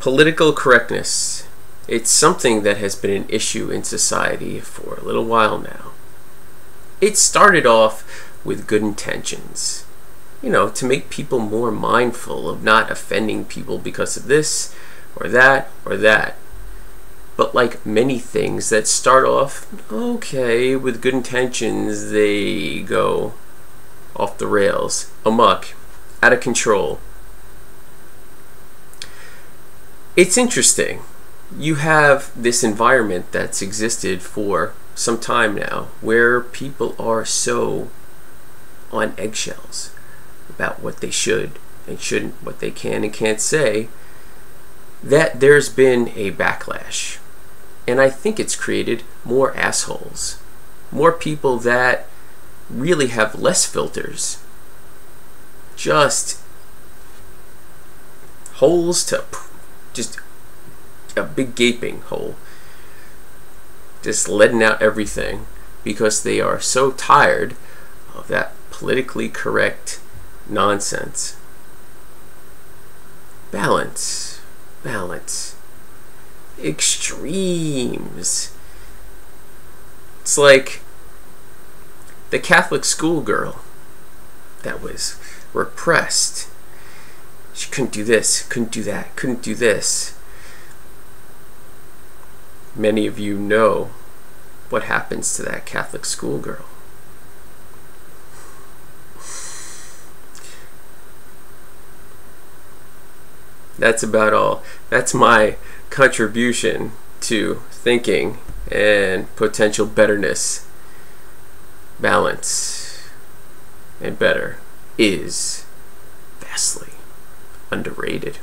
Political correctness. It's something that has been an issue in society for a little while now. It started off with good intentions, to make people more mindful of not offending people because of this or that or that. But like many things that start off okay with good intentions, they go off the rails, amok, out of control. It's interesting. You have this environment that's existed for some time now where people are so on eggshells about what they should and shouldn't, what they can and can't say, that there's been a backlash. And I think it's created more assholes, more people that really have less filters, just holes to just a big gaping hole, just letting out everything because they are so tired of that politically correct nonsense. Balance, balance, extremes. It's like the Catholic schoolgirl that was repressed. She couldn't do this, couldn't do that, couldn't do this. Many of you know what happens to that Catholic schoolgirl. That's about all. That's my contribution to thinking and potential betterness. Balance and better is vastly underrated.